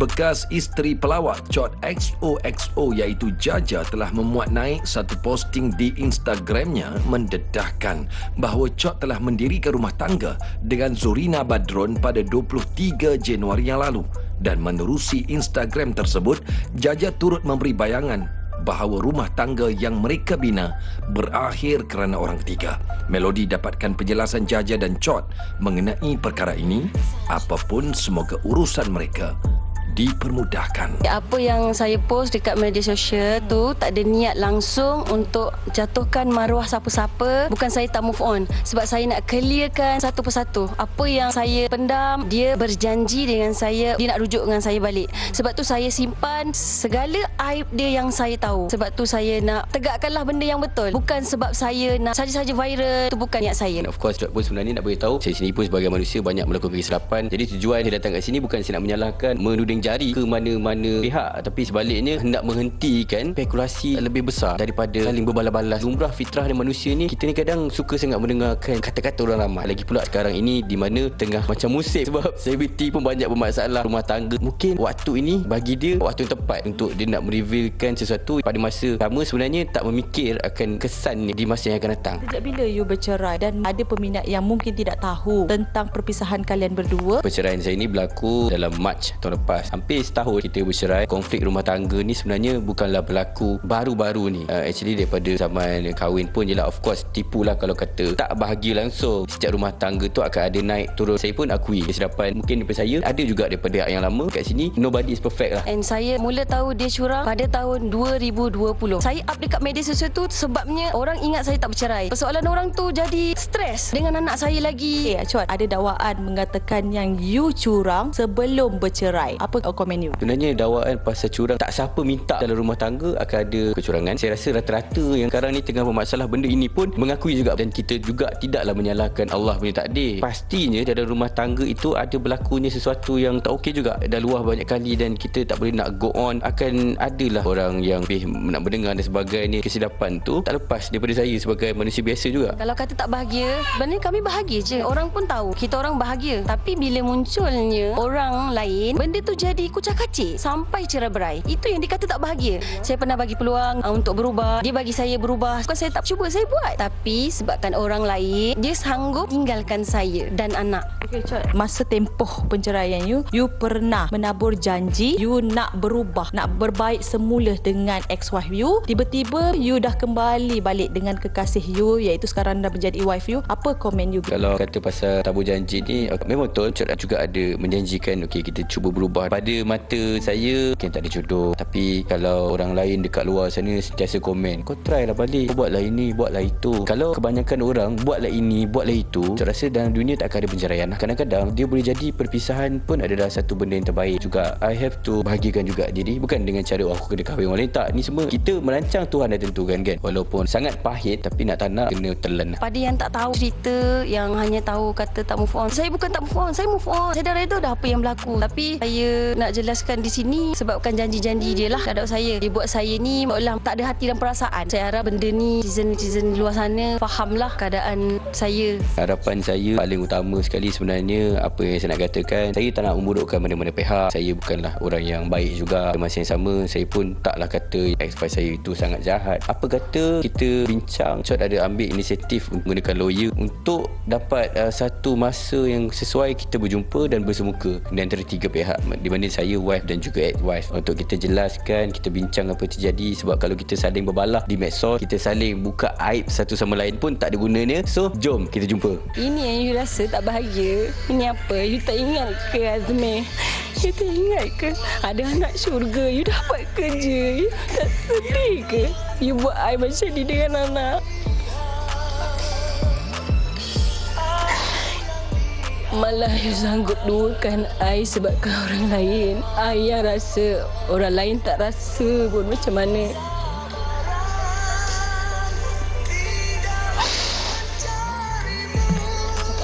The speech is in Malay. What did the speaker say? bekas isteri pelawak Chot XOXO iaitu Jaja telah memuat naik satu posting di Instagramnya mendedahkan bahawa Chot telah mendirikan rumah tangga dengan Zurina Badrun pada 23 Januari yang lalu. Dan menerusi Instagram tersebut, Jaja turut memberi bayangan bahawa rumah tangga yang mereka bina berakhir kerana orang ketiga. Melodi dapatkan penjelasan Jaja dan Chot mengenai perkara ini. Apapun, semoga urusan mereka dipermudahkan. Apa yang saya post dekat media sosial tu tak ada niat langsung untuk jatuhkan maruah siapa-siapa. Bukan saya tak move on, sebab saya nak clearkan satu persatu apa yang saya pendam. Dia berjanji dengan saya, dia nak rujuk dengan saya balik. Sebab tu saya simpan segala aib dia yang saya tahu. Sebab tu saya nak tegakkanlah benda yang betul. Bukan sebab saya nak saja-saja viral, tu bukan niat saya. Of course, Chot pun sebenarnya nak beritahu saya sini pun sebagai manusia banyak melakukan kesilapan. Jadi tujuan saya datang kat sini bukan saya nak menyalahkan, menuding jari ke mana-mana pihak, tapi sebaliknya hendak menghentikan spekulasi lebih besar daripada saling berbalas-balas. Lumrah fitrah dan manusia ni, kita ni kadang suka sangat mendengarkan kata-kata orang ramai. Lagi pula sekarang ini di mana tengah macam musim, sebab selebriti pun banyak bermasalah rumah tangga. Mungkin waktu ini bagi dia waktu yang tepat untuk dia nak merevealkan sesuatu pada masa sama, sebenarnya tak memikir akan kesan ni di masa yang akan datang. Sejak bila you bercerai dan ada peminat yang mungkin tidak tahu tentang perpisahan kalian berdua? Perceraian saya ni berlaku dalam Mac tahun lepas. Hampir setahun kita bercerai. Konflik rumah tangga ni sebenarnya bukanlah berlaku baru-baru ni. Actually daripada zaman kahwin pun je lah. Of course, tipulah kalau kata tak bahagia langsung. Setiap rumah tangga tu akan ada naik turun. Saya pun akui kesilapan mungkin daripada saya, ada juga daripada pihak yang lama. Kat sini nobody is perfect lah. And saya mula tahu dia curang pada tahun 2020. Saya up dekat media sosial tu sebabnya orang ingat saya tak bercerai. Persoalan orang tu jadi stres dengan anak saya lagi. Chot, ada dakwaan mengatakan yang you curang sebelum bercerai. Apa komen you? Sebenarnya dakwaan pasal curang, tak siapa minta dalam rumah tangga akan ada kecurangan. Saya rasa rata-rata yang sekarang ni tengah bermasalah benda ini pun mengakui juga, dan kita juga tidaklah menyalahkan Allah punya takdir. Pastinya dalam rumah tangga itu ada berlakunya sesuatu yang tak okey juga. Dah luah banyak kali dan kita tak boleh nak go on. Akan adalah orang yang lebih nak mendengar dan sebagainya. Kesilapan tu tak lepas daripada saya sebagai manusia biasa juga. Kalau kata tak bahagia, sebenarnya kami bahagia je. Orang pun tahu kita orang bahagia. Tapi bila munculnya orang lain, benda tu jadi kucak-kacik sampai cerai berai. Itu yang dikata tak bahagia. Saya pernah bagi peluang untuk berubah. Dia bagi saya berubah. Bukan saya tak cuba, saya buat. Tapi sebabkan orang lain, dia sanggup tinggalkan saya dan anak. Okay, Chot, masa tempoh penceraian you pernah menabur janji you nak berubah, nak berbaik semula dengan ex-wife you. Tiba-tiba you dah kembali balik dengan kekasih you, iaitu sekarang dah menjadi wife you. Apa komen you? Kalau kata pasal tabur janji ni, memang betul Chot juga ada menjanjikan okey, kita cuba berubah. Pada mata saya mungkin tak ada jodoh, tapi kalau orang lain dekat luar sana sentiasa komen, kau try lah balik, kau buatlah ini, buatlah itu. Kalau kebanyakan orang buatlah ini, buatlah itu, saya rasa dalam dunia tak akan ada penceraian. Kadang-kadang dia boleh jadi perpisahan pun adalah satu benda yang terbaik juga. I have to bahagikan juga diri, bukan dengan cara aku kena kahwin orang lain. Tak, ni semua kita merancang, Tuhan dah tentukan kan. Walaupun sangat pahit, tapi nak tak nak kena telan. Pada yang tak tahu cerita, yang hanya tahu kata tak move on, saya bukan tak move on, saya move on. Saya dah reda dah apa yang berlaku. Tapi saya nak jelaskan di sini sebabkan janji-janji dia lah terhadap saya. Dia buat saya ni maklum tak ada hati dan perasaan. Saya harap benda ni netizen-netizen luar sana fahamlah keadaan saya. Harapan saya paling utama sekali sebenarnya apa yang saya nak katakan, saya tak nak memburukkan mana-mana pihak. Saya bukanlah orang yang baik juga. Masa yang sama saya pun taklah kata ex-wife saya itu sangat jahat. Apa kata kita bincang, Chot ada ambil inisiatif menggunakan lawyer untuk dapat satu masa yang sesuai kita berjumpa dan bersemuka di antara tiga pihak, di mana saya, wife dan juga ex-wife, untuk kita jelaskan, kita bincang apa terjadi. Sebab kalau kita saling berbalah di medsos, kita saling buka aib satu sama lain pun tak ada gunanya. So jom kita jumpa. Ini yang you rasa tak bahagia, ini apa? You tak ingat ke Hazmeer? You tak ingat ke ada anak syurga? You dapat kerja, you tak sedih ke? You buat I macam ni dengan anak. Malah you sanggup duakan I sebabkan orang lain. I yang rasa, orang lain tak rasa pun macam mana.